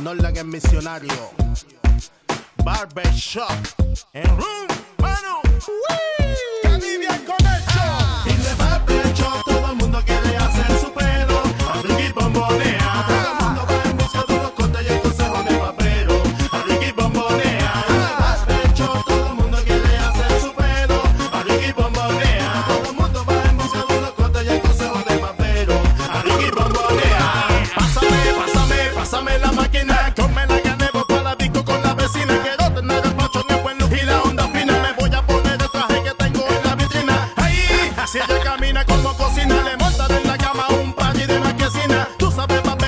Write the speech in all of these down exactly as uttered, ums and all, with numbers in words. Norlan es misionario. Barbershop en room, mano. Caribbean Connection. In the barbershop, todo el mundo quiere hacer su pelo. A Ricky bombonea. Todo el mundo va en busca de los cortes y el consejo de papero. A Ricky bombonea. In the barbershop, todo el mundo quiere hacer su pelo. A Ricky bombonea. Todo el mundo va en busca de los cortes y el consejo de papero. A Ricky bombonea.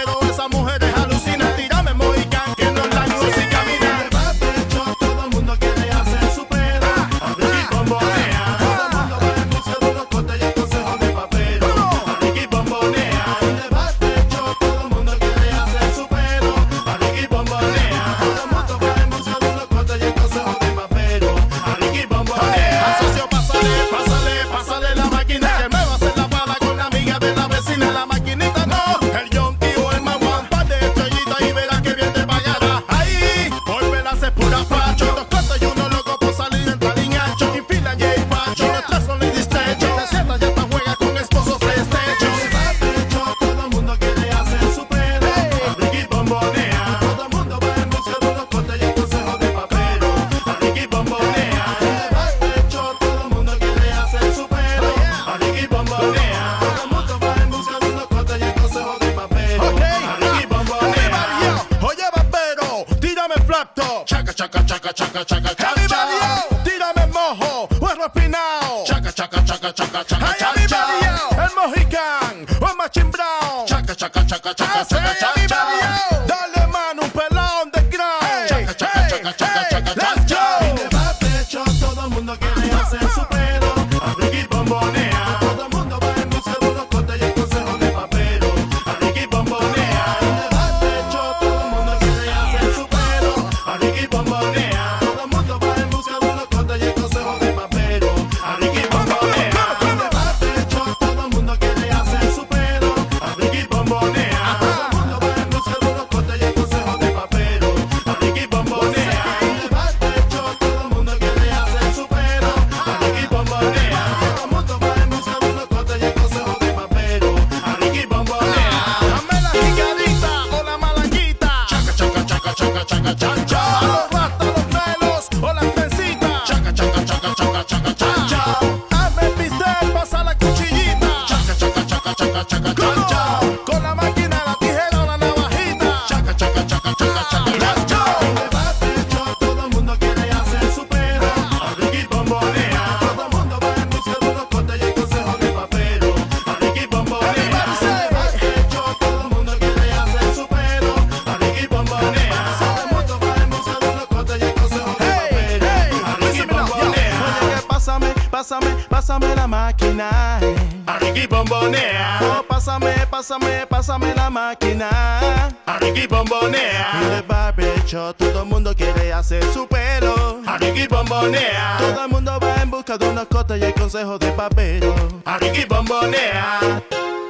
Pásame, pásame, pásame la máquina. Chaca, chaca, chaca, chaca, chaca. Tírame mojo, o el respinao. Chaca, chaca, chaca, chaca, chaca, chaca. El mojicán, o el Machín Brown. Chaca, chaca, chaca, chaca, chaca, chaca. Dale mano, un pelado on the ground. Chaca, chaca, chaca, chaca, chaca, chaca. Let's go. Y de barbecho, todo el mundo quiere hacer su pelo. A Ricky bombonea. Todo el mundo va en busca de los cortes y el consejo de papero. A Ricky bombonea. Y de barbecho, todo el mundo quiere hacer su pelo. A Ricky bombonea. Pásame, pásame la máquina. A Ricky bombonea. Oh, pásame, pásame, pásame la máquina. A Ricky bombonea. Y de barbecho, todo el mundo quiere hacer su pelo. A Ricky bombonea. Todo el mundo va en busca de unos cortes y el consejo de papero. A Ricky bombonea.